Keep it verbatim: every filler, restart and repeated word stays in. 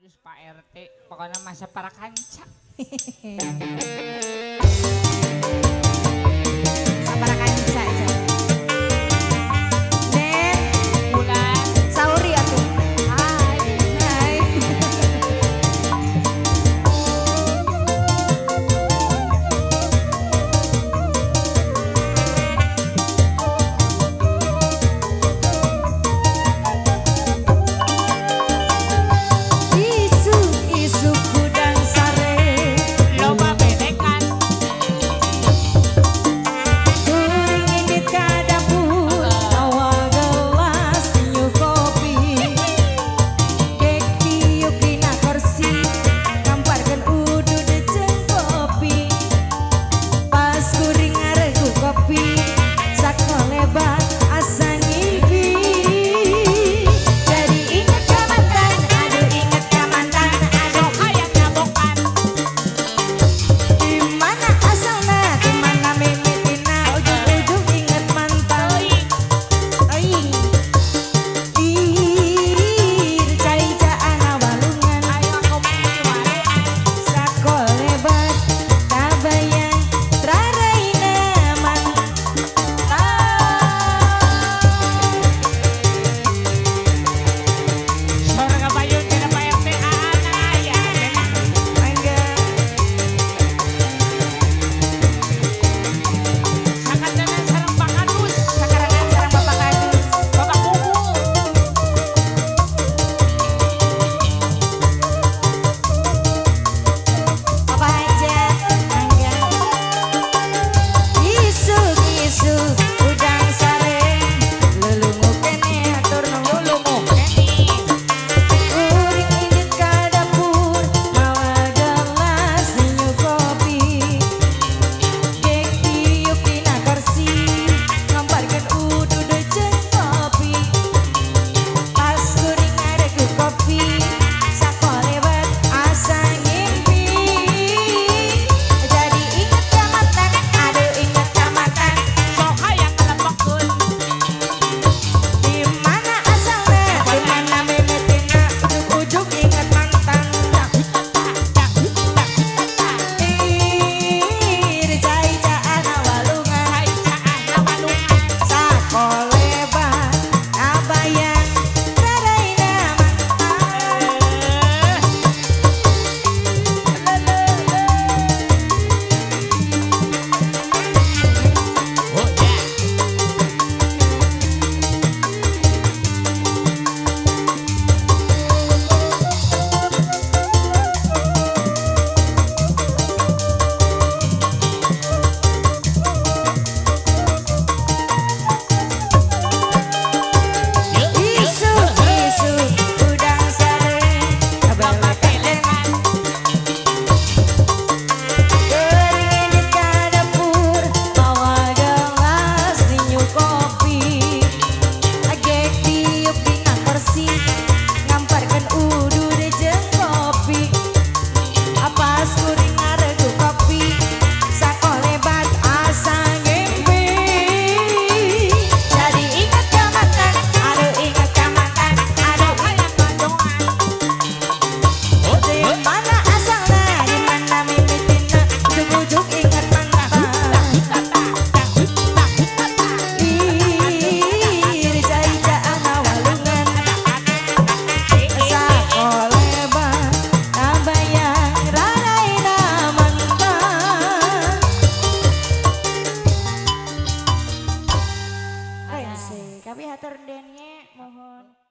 Terus Pak R T, pokoknya masa para kancak. Para kancak aja. Den, bukan. Sauri ya tuh. Hai. Hai. Kami hatur denye mohon.